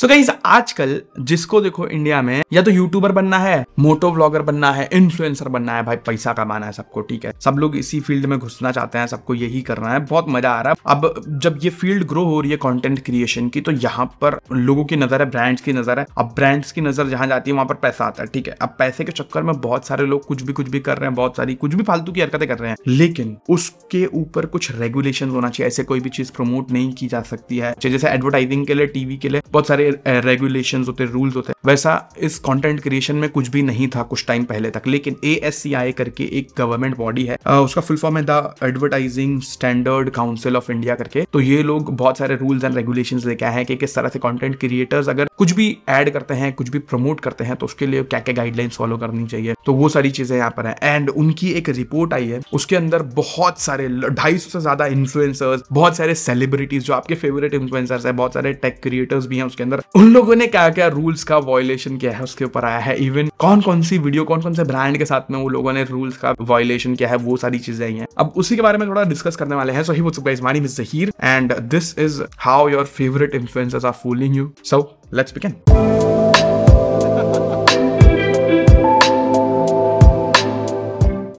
So guys, आजकल जिसको देखो इंडिया में या तो यूट्यूबर बनना है, मोटो व्लॉगर बनना है, इन्फ्लुएंसर बनना है, भाई पैसा कमाना है सबको, ठीक है, सब लोग इसी फील्ड में घुसना चाहते हैं, सबको यही करना है, बहुत मजा आ रहा है। अब जब ये फील्ड ग्रो हो रही है कंटेंट क्रिएशन की, तो यहाँ पर लोगों की नजर है, ब्रांड्स की नजर है। अब ब्रांड्स की नजर जहां जाती है वहां पर पैसा आता है, ठीक है। अब पैसे के चक्कर में बहुत सारे लोग कुछ भी कर रहे हैं, बहुत सारी कुछ भी फालतू की हरकतें कर रहे हैं, लेकिन उसके ऊपर कुछ रेगुलेशन होना चाहिए। ऐसे कोई भी चीज प्रमोट नहीं की जा सकती है। जैसे एडवर्टाइजिंग के लिए, टीवी के लिए बहुत सारे रेगुलेशंस होते, रूल्स होते, वैसा इस कंटेंट क्रिएशन में कुछ भी नहीं था कुछ टाइम पहले तक। लेकिन ASCI करके एक गवर्नमेंट बॉडी है, उसका फुल फॉर्म है the advertising standard council of India करके। तो ये लोग बहुत सारे रूल्स एंड रेगुलेशंस लेके आए हैं कि किस तरह से कंटेंट क्रिएटर्स अगर कुछ भी ऐड करते हैं, कुछ भी प्रमोट करते हैं, तो उसके लिए क्या क्या गाइडलाइंस फॉलो करनी चाहिए। तो वो सारी चीजें यहाँ पर है। एंड उनकी एक रिपोर्ट आई है, उसके अंदर बहुत सारे 250 से ज्यादा इन्फ्लुएंसर्स, बहुत सारे सेलिब्रिटीज जो आपके फेवरेट इन्फ्लुएंसर्स है, बहुत सारे टेक क्रिएटर्स भी हैं, उसके अंदर उन लोगों ने क्या क्या रूल्स का वायलेशन किया है उसके ऊपर आया है। इवन कौन कौन सी वीडियो, कौन कौन से ब्रांड के साथ में वो लोगों ने रूल्स का वायलेशन किया है, वो सारी चीजें हैं। अब उसी के बारे में थोड़ा डिस्कस करने वाले हैं। So hey what's up guys, my name is Zaheer and this is how your favourite influencers are fooling you. So let's begin.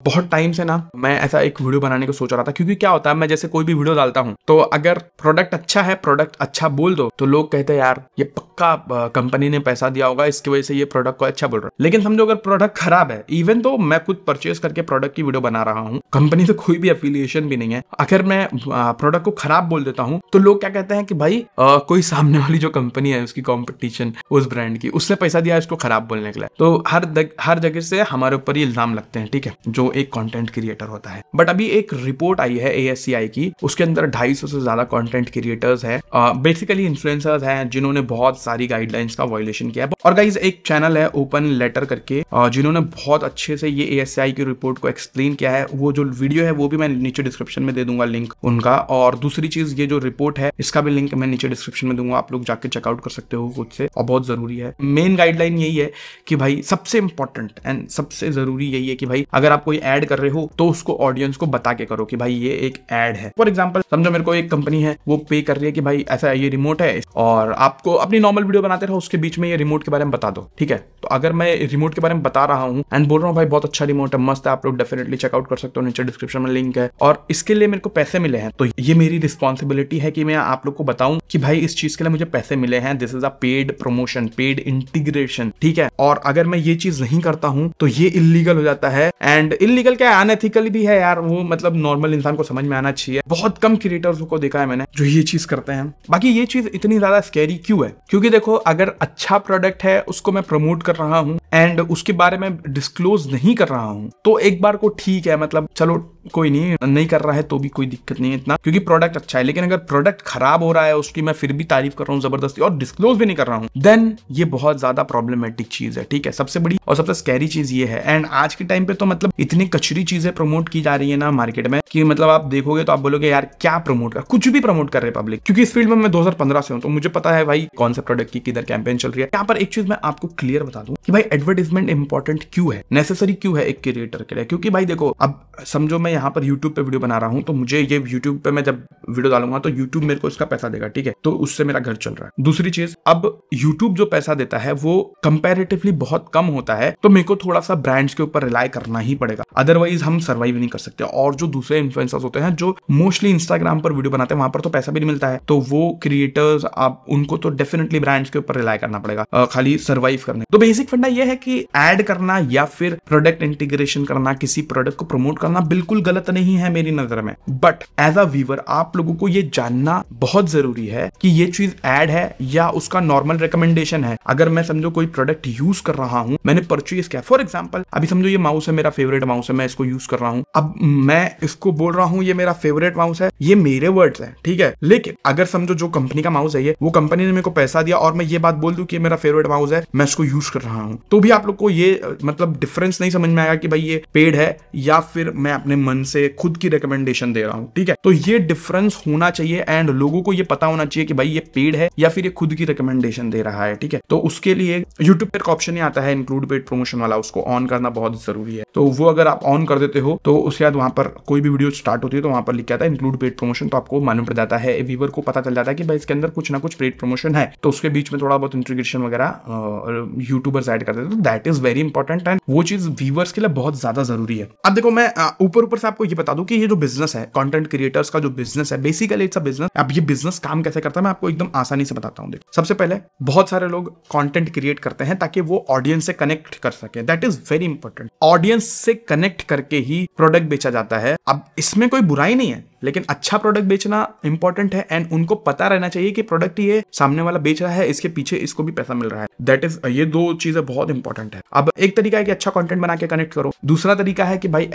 बहुत टाइम से ना मैं ऐसा एक वीडियो बनाने को सोच रहा था, क्योंकि क्या होता है, मैं जैसे कोई भी वीडियो डालता हूँ तो अगर प्रोडक्ट अच्छा है, प्रोडक्ट अच्छा बोल दो, तो लोग कहते हैं यार ये पक्का कंपनी ने पैसा दिया होगा, इसकी वजह से ये प्रोडक्ट को अच्छा बोल रहा है। लेकिन समझो अगर प्रोडक्ट खराब है, इवन तो मैं खुद परचेस करके प्रोडक्ट की वीडियो बना रहा हूँ, कंपनी से कोई भी एफिलिएशन भी नहीं है, अगर मैं प्रोडक्ट को खराब बोल देता हूँ तो लोग क्या कहते हैं कि भाई कोई सामने वाली जो कंपनी है उसकी कॉम्पिटिशन, उस ब्रांड की, उससे पैसा दिया इसको खराब बोलने के लिए। तो हर जगह से हमारे ऊपर ये इल्जाम लगते हैं, ठीक है, जो एक कंटेंट क्रिएटर होता है। बट अभी एक रिपोर्ट आई है ASCI की, उसके अंदर 250 से ज्यादा कंटेंट क्रिएटर्स हैं, बेसिकली इन्फ्लुएंसर्स हैं, जिन्होंने बहुत सारी गाइडलाइंस का वायलेशन किया है। और गाइस एक चैनल है ओपन लेटर करके, जिन्होंने बहुत अच्छे से ये ASCI की रिपोर्ट को एक्सप्लेन किया है। वो जो वीडियो है वो भी मैं नीचे डिस्क्रिप्शन में दे दूंगा लिंक उनका। और दूसरी चीज, ये जो रिपोर्ट है इसका भी लिंक मैं नीचे डिस्क्रिप्शन में दूंगा, आप लोग जाके चेकआउट कर सकते हो खुद से, और बहुत जरूरी है। मेन गाइडलाइन यही है कि भाई सबसे इंपॉर्टेंट एंड सबसे जरूरी यही है कि भाई अगर आप कोई ऐड कर रहे हो तो उसको ऑडियंस को बता के करो कि भाई ये एक ऐड है। फॉर एग्जांपल समझो मेरे को एक कंपनी है, वो पे कर रही है कि भाई ऐसा ये रिमोट है, और आपको अपनी नॉर्मल वीडियो बनाते रहो, उसके बीच में ये रिमोट के बारे में बता दो, ठीक है। तो अगर मैं रिमोट के बारे में बता रहा हूँ एंड बोल रहा हूँ भाई बहुत अच्छा रिमोट है, मस्त है, आप लोग डेफिनेटली चेकआउट कर सकते हो, नीचे डिस्क्रिप्शन में लिंक है, और इसके लिए मेरे को पैसे मिले हैं, तो ये मेरी रिस्पॉन्सिबिलिटी है कि मैं आप लोग को बताऊं कि भाई इस चीज के लिए मुझे पैसे मिले हैं। This is a paid promotion, paid integration, ठीक है। और अगर मैं ये चीज नहीं करता हूँ तो ये इलीगल हो जाता है, एंड इलीगल क्या अनएथिकल भी है यार, वो मतलब नॉर्मल इंसान को समझ में आना चाहिए। बहुत कम क्रिएटर्स को देखा है मैंने जो ये चीज करते हैं। बाकी ये चीज इतनी ज्यादा स्कैरी क्यों है? क्योंकि देखो अगर अच्छा प्रोडक्ट है उसको मैं प्रमोट कर रहा हूँ एंड उसके बारे में डिस्क्लोज नहीं कर रहा हूँ, तो एक बार को ठीक है, मतलब चलो कोई नहीं कर रहा है तो भी कोई दिक्कत नहीं है इतना, क्योंकि प्रोडक्ट अच्छा है। लेकिन अगर प्रोडक्ट खराब हो रहा है, उसकी मैं फिर भी तारीफ कर रहा हूँ जबरदस्ती और डिस्क्लोज भी नहीं कर रहा हूँ, देन ये बहुत ज्यादा प्रॉब्लमेटिक चीज है, ठीक है। सबसे बड़ी और सबसे स्कैरी चीज ये है। एंड आज के टाइम पे तो मतलब इतनी कचरी चीजें प्रमोट की जा रही है ना मार्केट में कि मतलब आप देखोगे तो आप बोलोगे यार क्या प्रमोट कर, कुछ भी प्रमोट कर रहे पब्लिक। क्योंकि इस फील्ड में मैं 2015 से हूं तो मुझे पता है भाई कौन से प्रोडक्ट की किधर कैंपेन चल रही है। यहाँ पर एक चीज मैं आपको क्लियर बता दूं कि भाई एडवर्टाइजमेंट इंपॉर्टेंट क्यों है, नेसेसरी क्यों है एक क्रिएटर के लिए। क्योंकि भाई देखो अब समझो मैं यहाँ पर यूट्यूब पे वीडियो बना रहा हूँ, तो मुझे ये यूट्यूब पे मैं जब वीडियो डालूंगा तो यूट्यूब मेरे को इसका पैसा देगा, ठीक है, तो उससे मेरा घर चल रहा है। दूसरी चीज, अब यूट्यूब जो पैसा देता है वो कंपेरेटिवली बहुत कम होता है, तो मेरे को थोड़ा सा ब्रांड्स के ऊपर रिलाई करना ही पड़ेगा, अदरवाइज हम सर्वाइव नहीं कर सकते। और जो दूसरे इन्फ्लुएंसर्स होते हैं जो मोस्टली इंस्टाग्राम पर वीडियो बनाते हैं, वहां पर तो पैसा भी नहीं मिलता है, तो वो क्रिएटर्स आप उनको तो डेफिनेटली ब्रांड्स के ऊपर रिलाई करना पड़ेगा खाली सर्वाइव करने। तो बेसिक फंडा ये है कि ऐड करना या फिर प्रोडक्ट इंटीग्रेशन करना, किसी प्रोडक्ट को प्रमोट करना बिल्कुल गलत नहीं है मेरी नजर में, बट एज अ व्यूअर आप लोगों को ये जानना बहुत जरूरी है कि ये चीज ऐड है या उसका नॉर्मल रिकमेंडेशन है। अगर मैं समझो कोई प्रोडक्ट यूज कर रहा हूं, मैंने परचेज किया, फॉर एग्जाम्पल अभी समझो ये माउस है, मेरा फेवरेट माउस है, मैं इसको यूज कर रहा हूं, अब मैं इसको बोल रहा हूं ये मेरा फेवरेट माउस है, ये मेरे वर्ड्स है, ठीक है। लेकिन अगर समझो जो कंपनी का माउस है ये, वो कंपनी ने मेरे को पैसा दिया और मैं ये बात बोल दूं कि ये मेरा फेवरेट माउस है, मैं इसको यूज कर रहा हूं, तो भी आप लोग को ये मतलब डिफरेंस नहीं समझ में आएगा कि भाई ये पेड है या फिर मैं अपने मन से खुद की रिकमेंडेशन दे रहा हूँ, ठीक है। तो ये डिफरेंस होना चाहिए एंड लोगों को ये पता होना चाहिए कि भाई ये पेड है या फिर ये खुद की रिकमेंडेशन दे रहा है, ठीक है। तो उसके लिए यूट्यूब पर ऑप्शन आता है इंक्लूड पेड प्रमोशन वाला, उसको ऑन करना बहुत जरूरी है। तो वो अगर आप ऑन कर देते हो तो उसके बाद वहां पर कोई भी वीडियो स्टार्ट होती है तो वहां पर लिखा था इंक्लूड पेड प्रमोशन, तो आपको मालूम पड़ जाता है, व्यूअर को पता चल जाता है कि भाई इसके अंदर कुछ ना कुछ पेड प्रमोशन है। तो उसके बीच में थोड़ा बहुत इंटीग्रेशन वगैरह यूट्यूबर्स ऐड करते हैं, तो that is very important and वो चीज व्यूअर्स के लिए बहुत ज्यादा जरूरी है। अब देखो मैं ऊपर से आपको ये बता दूं कि ये जो बिजनेस है कंटेंट क्रिएटर्स का, जो बिजनेस है बेसिकली इट्स अ बिजनेस। अब ये बिजनेस काम कैसे करता है मैं आपको एकदम आसानी से बताता हूं। देखो सबसे पहले बहुत सारे लोग कंटेंट क्रिएट करते हैं ताकि वो ऑडियंस से कनेक्ट कर सके, that is very important. Audience से कनेक्ट करके ही प्रोडक्ट बेचा जाता है। अब इसमें कोई बुराई नहीं है, लेकिन अच्छा प्रोडक्ट बेचना इंपॉर्टेंट है एंड उनको पता रहना चाहिए कि प्रोडक्ट ये सामने वाला बेच रहा है, इसके पीछे इसको भी पैसा मिल रहा है, दैट इज, ये दो चीजें बहुत इंपॉर्टेंट है। अब एक तरीका है कि अच्छा कंटेंट बना के कनेक्ट करो, दूसरा तरीका है कि भाई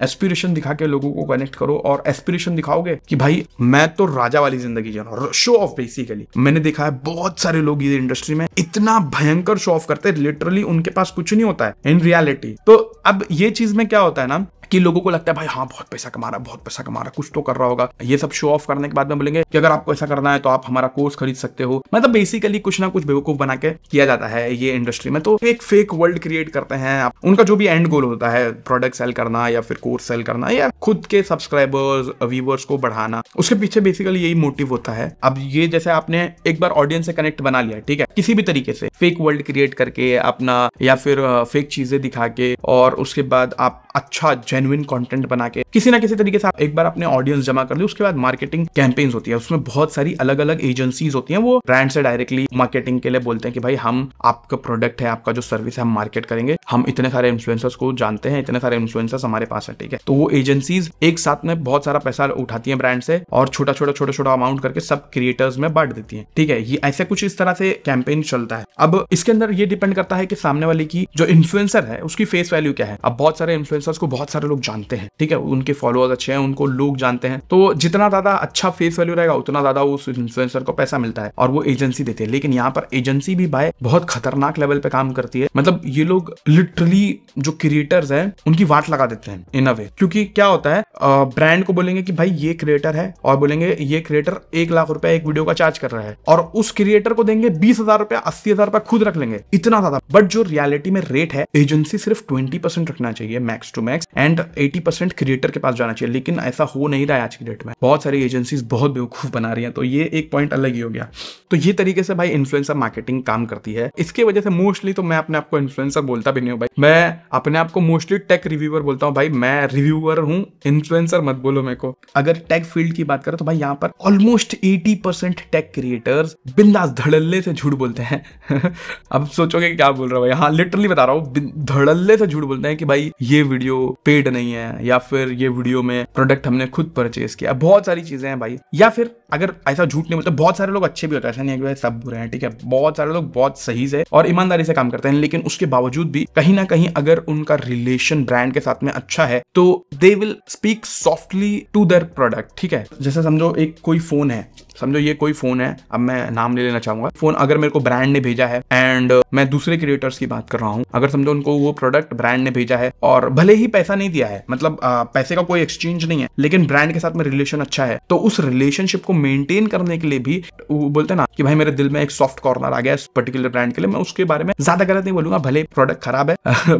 एस्पिरेशन दिखा के लोगों को कनेक्ट करो। और एस्पिरेशन दिखाओगे कि भाई मैं तो राजा वाली जिंदगी जी रहा हूं, शो ऑफ बेसिकली। मैंने देखा है बहुत सारे लोग ये इंडस्ट्री में इतना भयंकर शो ऑफ करते हैं, लिटरली उनके पास कुछ नहीं होता है इन रियलिटी। तो अब ये चीज में क्या होता है ना कि लोगों को लगता है भाई हाँ बहुत पैसा कमा रहा है, कुछ तो कर रहा होगा। ये सब शो ऑफ करने के बाद में बोलेंगे कि अगर आपको ऐसा करना है तो आप हमारा कोर्स खरीद सकते हो। मतलब बेसिकली कुछ ना कुछ बेवकूफ बना के किया जाता है ये इंडस्ट्री में। तो एक फेक वर्ल्ड क्रिएट करते हैं आप। उनका जो भी एंड गोल होता है प्रोडक्ट सेल करना या फिर कोर्स सेल करना या खुद के सब्सक्राइबर्स व्यूवर्स को बढ़ाना, उसके पीछे बेसिकली यही मोटिव होता है। अब ये जैसे आपने एक बार ऑडियंस से कनेक्ट बना लिया, ठीक है, किसी भी तरीके से फेक वर्ल्ड क्रिएट करके अपना या फिर फेक चीजें दिखा के, और उसके बाद आप अच्छा जेन्युइन कंटेंट बना के किसी ना किसी तरीके से आप एक बार अपने ऑडियंस जमा कर ली। उसके बाद मार्केटिंग कैंपेन्स होती है, उसमें बहुत सारी अलग अलग एजेंसीज होती हैं, वो ब्रांड से डायरेक्टली मार्केटिंग के लिए बोलते हैं कि भाई हम आपका प्रोडक्ट है, आपका जो सर्विस है हम मार्केट करेंगे, हम इतने सारे इन्फ्लुएंसर्स को जानते हैं, इतने सारे इन्फ्लुएंसर्स हमारे पास है, ठीक है। तो वो एजेंसीज एक साथ में बहुत सारा पैसा उठाती है ब्रांड से और छोटा छोटा अमाउंट करके सब क्रिएटर्स में बांट देती है, ठीक है। ये ऐसे कुछ इस तरह से कैंपेन चलता है। अब इसके अंदर ये डिपेंड करता है कि सामने वाले की जो इन्फ्लुएंसर है उसकी फेस वैल्यू क्या है। अब बहुत सारे इन्फ्लुएंसर्स को बहुत सारे लोग जानते हैं, ठीक है, उनके फॉलोअर्स अच्छे हैं, उनको लोग जानते हैं, तो जितना ज्यादा अच्छा फेस वैल्यू रहेगा उतना ज्यादा उस इन्फ्लुएंसर को पैसा मिलता है और वो एजेंसी देते हैं। लेकिन यहाँ पर एजेंसी भी भाई बहुत खतरनाक लेवल पे काम करती है। मतलब ये लोग लिटरली जो क्रिएटर्स हैं उनकी वाट लगा देते हैं इन अ वे, क्योंकि क्या होता है ब्रांड को बोलेंगे कि भाई ये क्रिएटर है और बोलेंगे ये क्रिएटर 1 लाख रुपया एक वीडियो का चार्ज कर रहा है, और उस क्रिएटर को देंगे 20,000 रुपया, 80,000 रुपया खुद रख लेंगे, इतना ज्यादा। बट जो रियलिटी में रेट है एजेंसी सिर्फ 20% रखना चाहिए max to max and 80% creator के पास जाना चाहिए, लेकिन ऐसा हो नहीं रहा है आज की डेट में। बहुत सारी एजेंसीज बहुत बेवकूफ बना रही हैं, तो ये एक पॉइंट अलग ही हो गया। तो ये तरीके से भाई इन्फ्लुएंसर मार्केटिंग काम करती है। इसके वजह से मोस्टली तो मैं अपने आपको इन्फ्लुएंसर बोलता भी नहीं हूँ भाई, मैं अपने आपको मोस्टली टेक रिव्यूअर बोलता हूँ। भाई मैं रिव्यूअर हूँ, इन्फ्लुएंसर मत बोलो मेरे को। अगर टेक फील्ड की बात करें तो भाई यहाँ पर ऑलमोस्ट 80% टेक क्रिएटर्स बिंदास धड़ल्ले से झूठ बोलते हैं। अब सोचोगे क्या बोल रहा हूँ, यहाँ लिटरली बता रहा हूँ, धड़ल्ले से झूठ बोलते हैं कि भाई ये वीडियो पेड नहीं है या फिर ये वीडियो में प्रोडक्ट हमने खुद परचेज किया। बहुत सारी चीजें हैं भाई, या फिर अगर ऐसा झूठ नहीं बोलते, बहुत सारे लोग अच्छे भी होते हैं, ऐसा नहीं है कि भाई सब बुरे हैं, ठीक है। बहुत सारे लोग बहुत सही से और ईमानदारी से काम करते हैं, लेकिन उसके बावजूद भी कहीं ना कहीं अगर उनका रिलेशन ब्रांड के साथ में अच्छा है तो they will speak softly to their product, ठीक है। जैसे समझो एक कोई फोन है, समझो ये कोई फोन है, अब मैं नाम ले लेना चाहूंगा, फोन अगर मेरे को ब्रांड ने भेजा है एंड मैं दूसरे क्रिएटर्स की बात कर रहा हूँ, अगर समझो उनको वो प्रोडक्ट ब्रांड ने भेजा है और भले ही पैसा नहीं दिया है, मतलब पैसे का कोई एक्सचेंज नहीं है, लेकिन ब्रांड के साथ में रिलेशन अच्छा है, तो उस रिलेशनशिप को मेंटेन करने के लिए भी वो बोलते ना कि भाई मेरे दिल में एक सॉफ्ट कॉर्नर आ गया इस पर्टिकुलर ब्रांड के लिए, मैं उसके बारे में ज्यादा गलत नहीं बोलूंगा, भले प्रोडक्ट खराब है,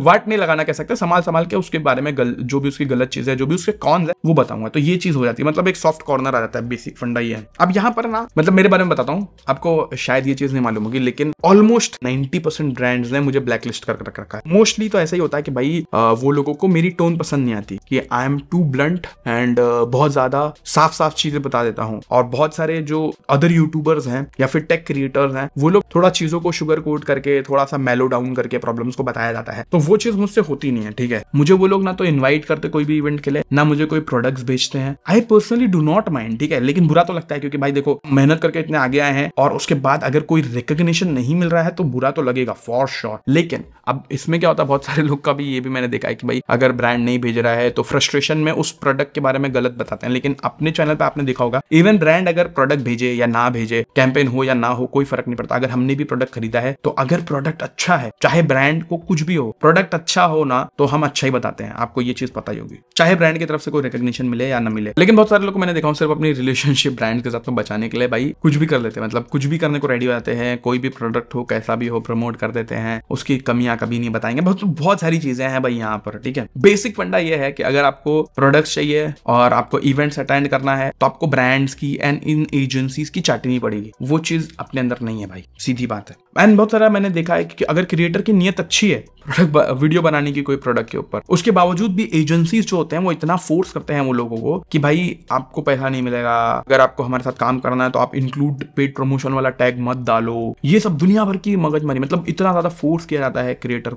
वाट नहीं लगाना कह सकते, संभाल के उसके बारे में जो भी उसकी गलत चीज है, जो भी उसके कॉन्स है वो बताऊंगा। तो ये चीज हो जाती है, मतलब एक सॉफ्ट कॉर्नर आ जाता है, बेसिक फंडा ये है। अब यहाँ पर ना, मतलब मेरे बारे में बताता हूँ, आपको शायद ये चीज नहीं मालूम होगी, लेकिन ऑलमोस्ट 90% ब्रांड्स ने मुझे ब्लैकलिस्ट कर रखा है। मोस्टली तो ऐसा ही होता है कि भाई वो लोगों को मेरी टोन पसंद नहीं आती, कि I am too blunt and बहुत ज्यादा साफ चीजें बता देता हूँ। और बहुत सारे जो अदर यूट्यूबर्स हैं या फिर टेक क्रिएटर्स हैं वो लोग थोड़ा चीजों को शुगर कोट करके, थोड़ा सा मेलो डाउन करके प्रॉब्लम्स को बताया जाता है, तो वो चीज मुझसे होती नहीं है, ठीक है। मुझे वो लोग ना तो इन्वाइट करते कोई भी इवेंट के लिए, ना मुझे कोई प्रोडक्ट्स भेजते हैं। I personally do not mind, ठीक है, लेकिन बुरा तो लगता है, क्योंकि भाई देखो मेहनत करके इतने आगे आए हैं और उसके बाद अगर कोई रिकॉग्निशन नहीं मिल रहा है तो बुरा तो लगेगा फॉर श्योर। लेकिन अब इसमें क्या होता है, बहुत सारे लोग का भी ये भी मैंने देखा है कि भाई अगर ब्रांड नहीं भेज रहा है, तो फ्रस्ट्रेशन में उस प्रोडक्ट के बारे में गलत बताते हैं। लेकिन अपने चैनल पे आपने देखा होगा, इवन ब्रांड अगर प्रोडक्ट भेजे या ना भेजे, कैंपेन हो या ना हो, कोई फर्क नहीं पड़ता। अगर हमने भी प्रोडक्ट खरीदा है तो अगर प्रोडक्ट अच्छा है, चाहे ब्रांड को कुछ भी हो, प्रोडक्ट अच्छा हो ना, तो हम अच्छा ही बताते हैं। आपको ये चीज पता ही होगी, चाहे ब्रांड की तरफ से कोई रिकॉग्निशन मिले या ना मिले। लेकिन बहुत सारे लोग मैंने देखा हूं सिर्फ अपनी रिलेशनशिप ब्रांड के साथ में बचाने के लिए भाई कुछ भी कर लेते हैं, मतलब कुछ भी करने को रेडी हो जाते हैं। कोई भी प्रोडक्ट हो, कैसा भी हो, प्रमोट कर देते हैं, उसकी कमियां कभी नहीं बताएंगे। बहुत सारी चीजें हैं भाई यहाँ पर, ठीक है। बेसिक फंडा ये है कि अगर आपको प्रोडक्ट्स चाहिए और आपको इवेंट्स अटेंड करना है, तो आपको ब्रांड्स की एंड इन एजेंसीज की चाटनी पड़ेगी। वो चीज अपने अंदर नहीं है भाई, सीधी बात है। एंड बहुत सारा मैंने देखा है कि अगर क्रिएटर की नियत अच्छी है वीडियो बनाने की कोई प्रोडक्ट के ऊपर, उसके बावजूद भी एजेंसीज जो होते हैं वो इतना फोर्स करते हैं वो लोगों को कि भाई आपको पैसा नहीं मिलेगा, अगर आपको हमारे साथ काम करना है तो आप इंक्लूड पेड प्रमोशन वाला टैग मत डालो। ये सब दुनिया भर की मगजमारी, मतलब इतना ज्यादा फोर्स किया जाता है क्रिएटर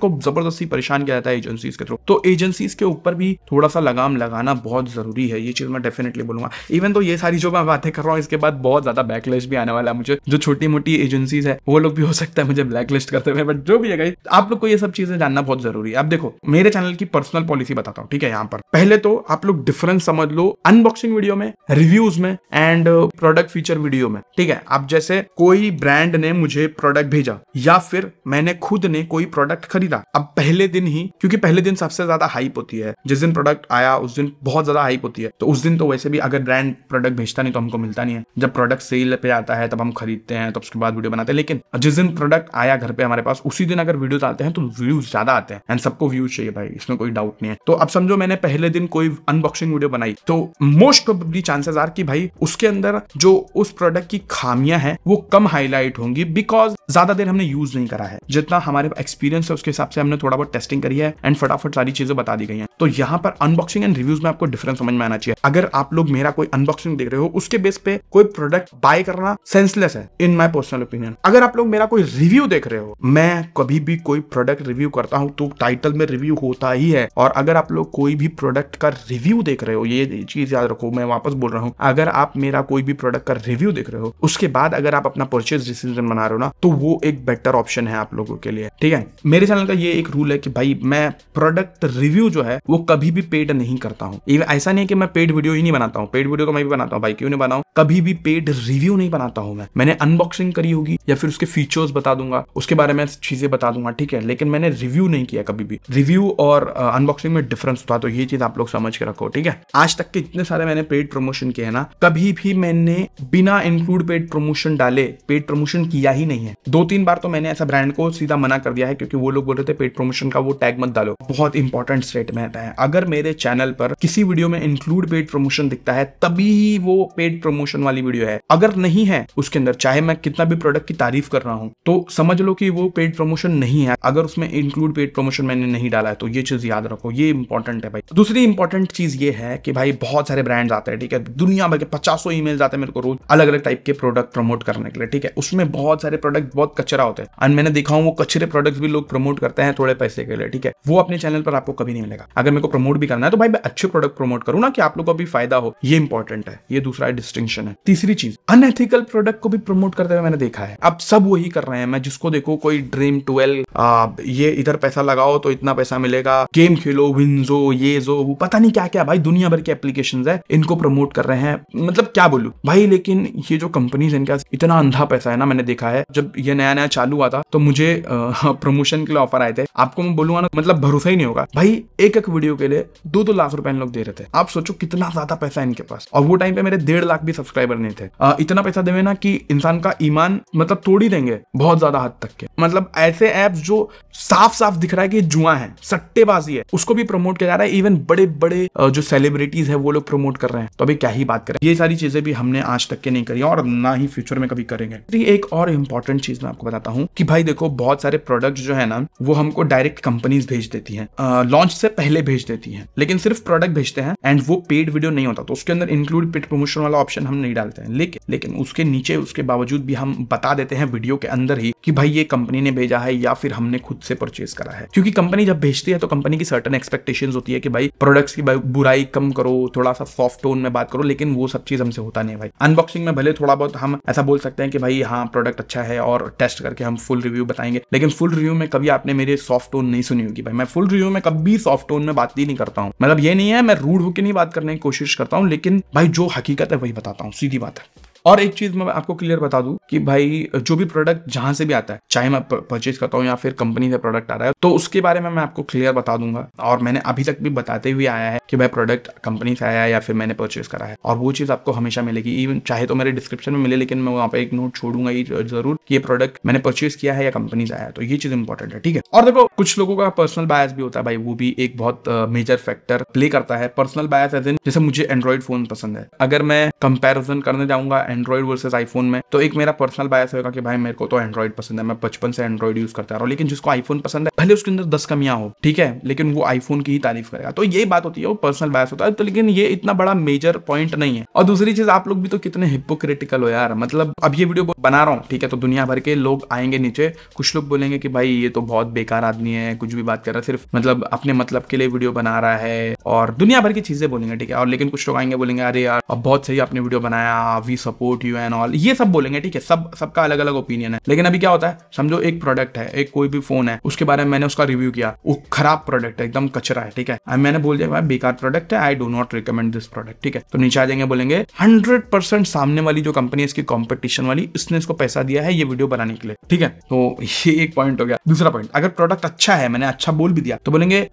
को जबरदस्ती परेशान किया जाता है एजेंसीज के थ्रू। तो एजेंसीज के ऊपर भी थोड़ा सा लगाम लगाना बहुत जरूरी है, ये चीज मैं डेफिनेटली बोलूंगा। इवन तो ये सारी जो मैं बातें कर रहा हूँ, इसके बाद बहुत ज्यादा बैकलिस्ट भी आने वाला है मुझे। जो छोटी मोटी एजेंसीज है वो लोग भी हो सकता है मुझे ब्लैकलिस्ट करते हुए, बट जो भी है आप लोग को ये सब चीजें जानना बहुत जरूरी है। अब देखो, मेरे चैनल की पर्सनल पॉलिसी बताता हूं, ठीक है। यहाँ पर पहले तो आप लोग डिफरेंस समझ लो अनबॉक्सिंग वीडियो में, रिव्यूज में एंड प्रोडक्ट फीचर वीडियो में, ठीक है। आप जैसे कोई ब्रांड ने मुझे प्रोडक्ट भेजा या फिर मैंने खुद ने कोई प्रोडक्ट खरीदा, अब पहले दिन ही, क्योंकि पहले दिन सबसे ज्यादा हाइप होती है, जिस दिन प्रोडक्ट आया उस दिन बहुत ज्यादा हाइप होती है। तो उस दिन तो वैसे भी अगर ब्रांड प्रोडक्ट भेजता नहीं तो हमको मिलता नहीं है, जब प्रोडक्ट सेल पे आता है तब हम खरीदते हैं, तब उसके बाद वीडियो बनाते हैं। लेकिन जिस दिन प्रोडक्ट आया घर पे हमारे पास, उसी दिन अगर वीडियोज आते हैं तो व्यूज ज्यादा आते हैं, एंड सबको व्यूज चाहिए भाई, इसमें कोई डाउट नहीं है। तो अब समझो मैंने पहले दिन कोई अनबॉक्सिंग वीडियो बनाई, तो मोस्ट प्रोबेबली चांसेस आर कि भाई उसके अंदर जो उस प्रोडक्ट की खामियां हैं वो कम हाईलाइट होंगी, बिकॉज ज्यादा देर हमने यूज नहीं करा है। जितना हमारे एक्सपीरियंस है उसके हिसाब से हमने थोड़ा बहुत टेस्टिंग करी है एंड फटाफट सारी चीजें बता दी गई हैं। तो यहाँ पर अनबॉक्सिंग एंड रिव्यूज में आपको डिफरेंस समझ में आना चाहिए। अगर आप लोग मेरा कोई अनबॉक्सिंग देख रहे हो, उसके बेस पे कोई प्रोडक्ट बाय करना सेंसलेस है इन माई पर्सनल ओपिनियन। अगर आप लोग मेरा कोई रिव्यू देख रहे हो, मैं कभी भी कोई प्रोडक्ट रिव्यू करता हूं तो टाइटल में रिव्यू होता ही है। और अगर आप लोग कोई भी प्रोडक्ट का रिव्यू देख रहे हो, ये चीज याद रखो, मैं वापस बोल रहा हूं, अगर आप मेरा कोई भी प्रोडक्ट का रिव्यू देख रहे हो, उसके बाद अगर आप अपना परचेज डिसीजन बना रहे हो ना, तो वो एक बेटर ऑप्शन है आप लोगों के लिए, ठीक है। मेरे चैनल का ये एक रूल है कि भाई मैं प्रोडक्ट रिव्यू जो है वो कभी भी पेड नहीं करता हूँ। ऐसा नहीं है कि मैं पेड वीडियो ही नहीं बनाता हूँ, पेड वीडियो तो मैं भी बनाता हूँ भाई, क्यों नहीं बनाऊं, कभी भी पेड रिव्यू नहीं बनाता हूँ मैं। मैंने अनबॉक्सिंग करी होगी या फिर उसके फीचर्स बता दूंगा, उसके बारे में चीजें बता दूंगा, ठीक है, लेकिन मैंने रिव्यू नहीं किया कभी भी। रिव्यू और अनबॉक्सिंग में डिफरेंस था, तो ये चीज आप लोग समझ के रखो, ठीक है। आज तक के इतने सारे मैंने पेड प्रमोशन किए हैं ना, कभी भी मैंने बिना इंक्लूड पेड प्रमोशन डाले पेड प्रमोशन किया ही नहीं है। 2-3 बार तो मैंने ऐसा ब्रांड को सीधा मना कर दिया है, क्योंकि वो लोग बोल रहे थे पेड प्रमोशन का वो टैग मत डालो। बहुत इंपॉर्टेंट स्टेटमेंट है, अगर मेरे चैनल पर किसी वीडियो में इंक्लूड पेड प्रमोशन दिखता है तभी वो पेड प्रमोशन वाली वीडियो है, अगर नहीं है उसके अंदर, चाहे मैं कितना भी प्रोडक्ट की तारीफ कर रहा हूं, तो समझ लो कि वो पेड प्रमोशन नहीं है, अगर उसमें इंक्लूड पेड प्रमोशन मैंने नहीं डाला है। तो ये चीज याद रखो, ये इंपॉर्टेंट है भाई। दूसरी इंपॉर्टेंट चीज ये है कि भाई बहुत सारे ब्रांड्स आते हैं, ठीक है, दुनिया भर के 500 ईमेल आते हैं मेरे को रोज अलग अलग टाइप के प्रोडक्ट प्रमोट करने के लिए, ठीक है। उसमें बहुत सारे प्रोडक्ट बहुत कचरा होते हैं, एंड मैंने देखा हूं वो कचरे प्रोडक्ट्स भी लोग प्रमोट करते हैं थोड़े पैसे के लिए, ठीक है। वो अपने चैनल पर आपको कभी नहीं मिलेगा। अगर मेरे को प्रमोट भी करना है तो भाई मैं अच्छे प्रोडक्ट प्रमोट करूँ ना, कि आप लोग को भी फायदा हो, ये इंपॉर्टेंट है, ये दूसरा डिस्टिंक्शन है। तीसरी चीज, अनएथिकल प्रोडक्ट को भी प्रमोट करते हुए मैंने देखा है, अब सब वही कर रहे हैं। मैं जिसको देखो कोई ड्रीम 12, ये इधर पैसा लगाओ तो इतना पैसा मिलेगा, गेम खेलो विंजो, ये जो वो पता नहीं क्या क्या, भाई दुनिया भर के एप्लीकेशंस है, इनको प्रमोट कर रहे हैं, मतलब क्या बोलूं भाई। लेकिन ये जो कंपनीज, इनका इतना अंधा पैसा है ना, मैंने देखा है जब ये नया नया चालू हुआ था तो मुझे प्रमोशन के लिए ऑफर आए थे, आपको मैं बोलूंगा ना, मतलब भरोसा ही नहीं होगा भाई। एक वीडियो के लिए 2-2 लाख रुपए इन लोग दे रहे थे, आप सोचो कितना ज्यादा पैसा है इनके पास। और वो टाइम पे मेरे 1.5 लाख भी सब्सक्राइबर नहीं थे। इतना पैसा देवे ना कि इंसान का ईमान मतलब तोड़ी देंगे बहुत ज्यादा हद तक के, मतलब ऐसे ऐप्स जो साफ साफ दिख रहा है कि जुआ है, सट्टेबाजी है, उसको भी प्रमोट किया जा रहा है। इवन बड़े बड़े जो सेलिब्रिटीज है वो लोग प्रमोट कर रहे हैं, तो अभी क्या ही बात करें। ये सारी चीजें भी हमने आज तक के नहीं करी और ना ही फ्यूचर में कभी करेंगे। एक और इंपॉर्टेंट चीज मैं आपको बताता हूँ कि भाई देखो, बहुत सारे प्रोडक्ट जो है ना वो हमको डायरेक्ट कंपनीज भेज देती है, लॉन्च से पहले भेज देती है, लेकिन सिर्फ प्रोडक्ट भेजते हैं एंड वो पेड वीडियो नहीं होता, तो उसके अंदर इंक्लूड पेड प्रमोशन वाला ऑप्शन हम नहीं डालते हैं। लेकिन उसके नीचे, उसके बावजूद भी हम बता देते हैं वीडियो के अंदर ही कि भाई ये कंपनी ने भेजा है या फिर हमने खुद से परचेज करा है, क्योंकि कंपनी जब भेजती है तो कंपनी की सर्टन एक्सपेक्टेशंस होती है कि भाई प्रोडक्ट्स की बुराई कम करो, थोड़ा सा सॉफ्ट टोन में बात करो, लेकिन वो सब चीज हमसे होता नहीं है भाई। अनबॉक्सिंग में भले थोड़ा बहुत हम ऐसा बोल सकते हैं कि भाई हाँ प्रोडक्ट अच्छा है और टेस्ट करके हम फुल रिव्यू बताएंगे, लेकिन फुल रिव्यू में कभी आपने मेरे सॉफ्ट टोन नहीं सुनी होगी भाई। मैं फुल रिव्यू में कभी भी सॉफ्ट टोन में बात ही नहीं करता हूँ। मतलब ये नहीं है मैं रूड होकर नहीं बात करने की कोशिश करता हूँ, लेकिन भाई जो हकीकत है वही बताता हूँ, सीधी बात है। और एक चीज मैं आपको क्लियर बता दूं कि भाई जो भी प्रोडक्ट जहां से भी आता है, चाहे मैं परचेज करता हूं या फिर कंपनी से प्रोडक्ट आ रहा है, तो उसके बारे में मैं आपको क्लियर बता दूंगा। और मैंने अभी तक भी बताते हुए आया है कि भाई प्रोडक्ट कंपनी से आया है या फिर मैंने परचेज करा है, और वो चीज आपको हमेशा मिलेगी। इवन चाहे तो मेरे डिस्क्रिप्शन में मिले, लेकिन मैं वहां पर एक नोट छोड़ूंगा ये जरूर कि ये प्रोडक्ट मैंने परचेज किया है या कंपनी से आया है। तो ये चीज इंपॉर्टेंट है, ठीक है। और देखो कुछ लोगों का पर्सनल बायस भी होता है भाई, वो भी एक बहुत मेजर फैक्टर प्ले करता है। पर्सनल बायस एज इन जैसे मुझे एंड्रॉइड फोन पसंद है, अगर मैं कंपेरिजन करने जाऊंगा एंड्रॉइड वर्सेस आईफोन में, तो एक मेरा पर्सनल बायस होगा कि भाई मेरे को तो एंड्रॉइड पसंद है, मैं बचपन से एंड्रॉइड यूज करता रहा हूं। लेकिन जिसको आईफोन पसंद है, भले उसके अंदर 10 कमियां हो, ठीक है, लेकिन वो आईफोन की ही तारीफ करेगा। तो ये बात होती है, वो पर्सनल बायस होता है। तो लेकिन ये इतना बड़ा मेजर पॉइंट नहीं है। और दूसरी चीज, आप लोग भी तो कितने हिपोक्रिटिकल हो यार। मतलब अब ये वीडियो बना रहा हूँ, ठीक है, तो दुनिया भर के लोग आएंगे नीचे, कुछ लोग बोलेंगे कि भाई ये तो बहुत बेकार आदमी है, कुछ भी बात कर रहा है, सिर्फ मतलब अपने मतलब के लिए वीडियो बना रहा है, और दुनिया भर की चीजें बोलेंगे, ठीक है। और लेकिन कुछ लोग आएंगे बोलेंगे अरे यार अब बहुत सही आपने वीडियो बनाया, we support you and all, ये सब बोलेंगे, ठीक है। सबका अलग अलग ओपिनियन है। लेकिन अभी क्या होता है, समझो एक प्रोडक्ट है, एक कोई भी फोन है, उसके बारे में मैंने उसका रिव्यू किया, वो खराब प्रोडक्ट है, एकदम कचरा है, ठीक है, मैंने बोल दिया भाई बेकार प्रोडक्ट है, I do not recommend this product, ठीक है। तो नीचे आ जाएंगे बोलेंगे 100% सामने वाली जो कंपनी है, इसकी कॉम्पिटिशन वाली, इसने इसको पैसा दिया है ये वीडियो बनाने के लिए, ठीक है। तो ये एक पॉइंट हो गया। दूसरा पॉइंट, अगर प्रोडक्ट अच्छा है, मैंने अच्छा बोल भी दिया, तो बोलेंगे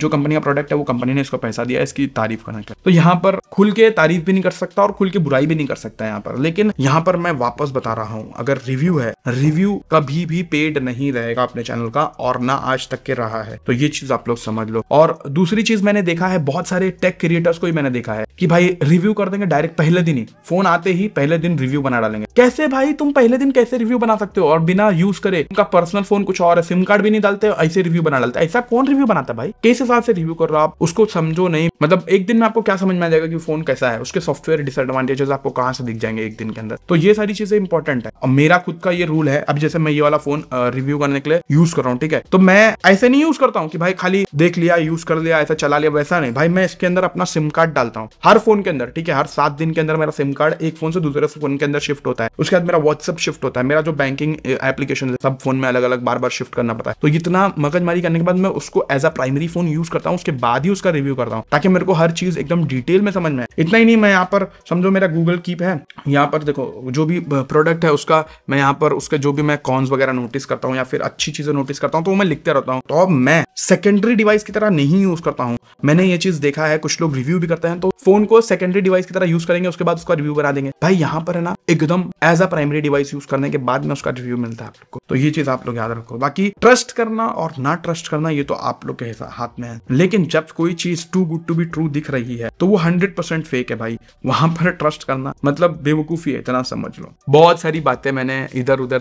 जो कंपनी का प्रोडक्ट है वो कंपनी ने इसको पैसा दिया है इसकी तारीफ करने के। तो यहाँ पर खुल के तारीफ भी नहीं कर सकता और खुल के बुराई भी नहीं कर सकता है यहाँ पर। लेकिन यहाँ पर मैं वापस बता रहा हूँ, अगर रिव्यू है, रिव्यू कभी भी पेड नहीं रहेगा अपने चैनल का, और ना आज तक के रहा है। तो ये चीज आप लोग समझ लो। और दूसरी चीज मैंने देखा है, बहुत सारे टेक क्रिएटर्स को ही मैंने देखा है कि भाई रिव्यू कर देंगे डायरेक्ट, पहले दिन ही फोन आते ही पहले दिन रिव्यू बना डालेंगे। कैसे भाई, तुम पहले दिन कैसे रिव्यू बना सकते हो? और बिना यूज करे, उनका पर्सनल फोन कुछ और है, सिम कार्ड भी नहीं डालते, ऐसे रिव्यू बना डालते। ऐसा कौन रिव्यू बनाता भाई? किस हिसाब से रिव्यू कर रहा आप, उसको समझो नहीं। मतलब एक दिन में आपको क्या समझ में आ जाएगा कि फोन कैसा है, उसके सॉफ्टवेयर डिसएडवांटेजेस आपको कहां से दिख जाएंगे एक दिन के अंदर। तो ये सारी चीजें इंपॉर्टेंट है। और मेरा खुद का ये रूल है, अब जैसे मैं ये वाला फोन रिव्यू करने के लिए यूज कर रहा हूँ, ठीक है, तो मैं ऐसे नहीं यूज करता हूँ कि भाई खाली देख लिया, यूज कर लिया, ऐसा चला लिया, वैसा नहीं भाई। मैं इसके अंदर अपना सिम कार्ड डालता हूँ हर फोन के अंदर, ठीक है। हर 7 दिन के अंदर मेरा सिम कार्ड एक फोन से दूसरे फोन के अंदर शिफ्ट होता है, उसके बाद मेरा व्हाट्सएप शिफ्ट होता है, मेरा जो बैंकिंग एप्लीकेशन है सब फोन में अलग अलग बार बार शिफ्ट करना पड़ता है। तो इतना मगजमारी करने के बाद मैं उसको as a primary phone use करता हूँ, उसके बाद ही उसका रिव्यू करता हूँ, ताकि मेरे को हर चीज एकदम डिटेल में समझ में आए। इतना ही नहीं, मैं यहाँ पर समझो मेरा गूगल कीप है, यहाँ पर देखो जो भी प्रोडक्ट है उसका मैं यहाँ पर उसके जो भी मैं कॉन्स वगैरह नोटिस करता हूँ या फिर अच्छी चीजें नोटिस करता हूँ, तो वो मैं लिखते रहता हूँ। तो अब मैं सेकेंडरी डिवाइस की तरह नहीं यूज करता हूँ। मैंने ये चीज देखा है, कुछ लोग रिव्यू भी करते हैं तो फोन को सेकेंडरी डिवाइस की तरह यूज करेंगे, उसके बाद उसका रिव्यू बना देंगे। भाई यहाँ पर है ना, एकदम as a primary device use करने के बाद में उसका रिव्यू मिलता है आप लोग को। तो ये चीज आप लोग याद रखो। बाकी ट्रस्ट करना और ना ट्रस्ट करना ये तो आप लोग के हाथ में है, लेकिन जब कोई चीज too good to be true दिख रही है तो वो 100% फेक है भाई। वहां पर ट्रस्ट करना मतलब बेवकूफी है, इतना समझ लो। बहुत सारी बातें मैंने इधर उधर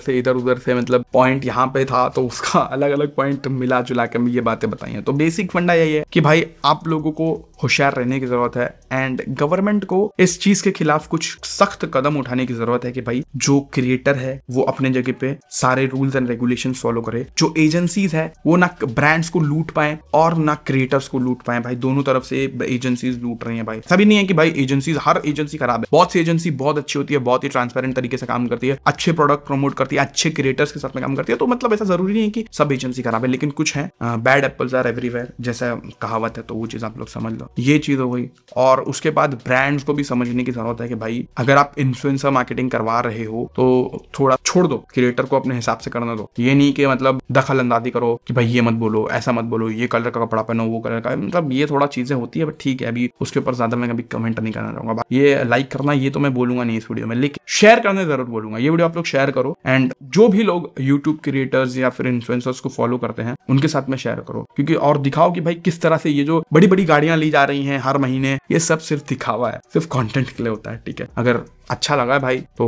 से मतलब पॉइंट यहाँ पे था तो उसका अलग अलग पॉइंट मिला जुला के ये बातें बताई हैं। तो बेसिक फंडा यही है कि भाई आप लोगों को होशियार रहने की जरूरत है, एंड गवर्नमेंट को इस चीज के खिलाफ कुछ सख्त कदम उठाने की जरूरत है कि भाई जो क्रिएटर है वो अपने जगह पे सारे रूल्स एंड रेगुलेशंस फॉलो करे, जो एजेंसीज है वो ना ब्रांड्स को लूट पाए और ना क्रिएटर्स को लूट पाए। भाई दोनों तरफ से एजेंसीज लूट रही है भाई, सभी नहीं है कि भाई एजेंसीज, हर एजेंसी खराब है। बहुत सी एजेंसी बहुत अच्छी होती है, बहुत ही ट्रांसपेरेंट तरीके से काम करती है, अच्छे प्रोडक्ट प्रमोट करती है, अच्छे क्रिएटर्स के साथ में काम करती है। तो मतलब ऐसा जरूरी नहीं है कि सब एजेंसी खराब है, लेकिन कुछ है बैड एप्पल्स आर एवरीवेयर जैसा कहावत है, तो वो चीज आप लोग समझ लो। ये चीज हो गई। और उसके बाद ब्रांड्स को भी समझने की जरूरत है कि भाई अगर आप इन्फ्लुएंसर मार्केटिंग करवा रहे हो तो थोड़ा छोड़ दो, क्रिएटर को अपने हिसाब से करना दो। ये नहीं कि मतलब दखल अंदाजी करो कि भाई ये मत बोलो, ऐसा मत बोलो, ये कलर का कपड़ा पहनो, वो कलर का, मतलब ये थोड़ा चीजें होती है, बट ठीक है अभी उसके ऊपर ज्यादा मैं कभी कमेंट नहीं करना चाहूंगा। ये लाइक करना ये तो मैं बोलूंगा नहीं इस वीडियो में, लेकिन शेयर करना जरूर बोलूंगा। ये वीडियो आप लोग शेयर करो, एंड जो भी लोग यूट्यूब क्रिएटर्स या फिर इन्फ्लुएंसर्स को फॉलो करते हैं उनके साथ में शेयर करो, क्योंकि और दिखाओ कि भाई किस तरह से ये जो बड़ी बड़ी गाड़ियां ली जा रही हैं हर महीने, ये सब सिर्फ दिखावा है, सिर्फ कंटेंट के लिए होता है, ठीक है। अगर अच्छा लगा भाई तो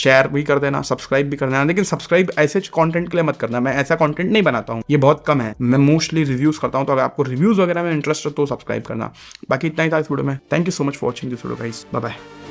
शेयर भी कर देना, सब्सक्राइब भी कर देना, लेकिन सब्सक्राइब ऐसे कंटेंट के लिए मत करना। मैं ऐसा कंटेंट नहीं बनाता हूँ, ये बहुत कम है, मैं मोस्टली रिव्यूज करता हूँ। तो अगर आपको रिव्यूज वगैरह में इंटरेस्ट हो तो सब्सक्राइब करना। बाकी इतना ही था इस वीडियो में। Thank you so much for watching this video guys, bye bye.